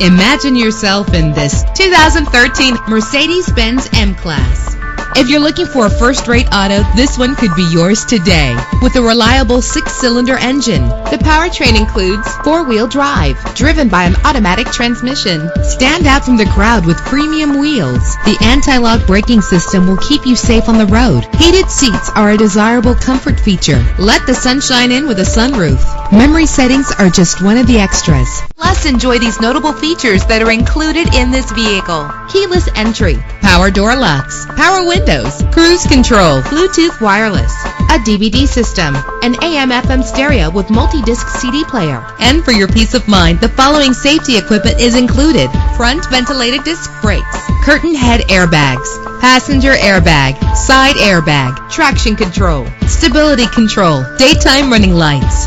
Imagine yourself in this 2013 Mercedes-Benz M-Class. If you're looking for a first-rate auto, this one could be yours today. With a reliable 6-cylinder engine, the powertrain includes 4-wheel drive, driven by an automatic transmission. Stand out from the crowd with premium wheels. The anti-lock braking system will keep you safe on the road. Heated seats are a desirable comfort feature. Let the sunshine in with a sunroof. Memory settings are just one of the extras. Plus, enjoy these notable features that are included in this vehicle: keyless entry, power door locks, power windows, cruise control, Bluetooth wireless, a DVD system, an AM/FM stereo with multi-disc CD player. And for your peace of mind, the following safety equipment is included: front ventilated disc brakes, curtain head airbags, passenger airbag, side airbag, traction control, stability control, daytime running lights.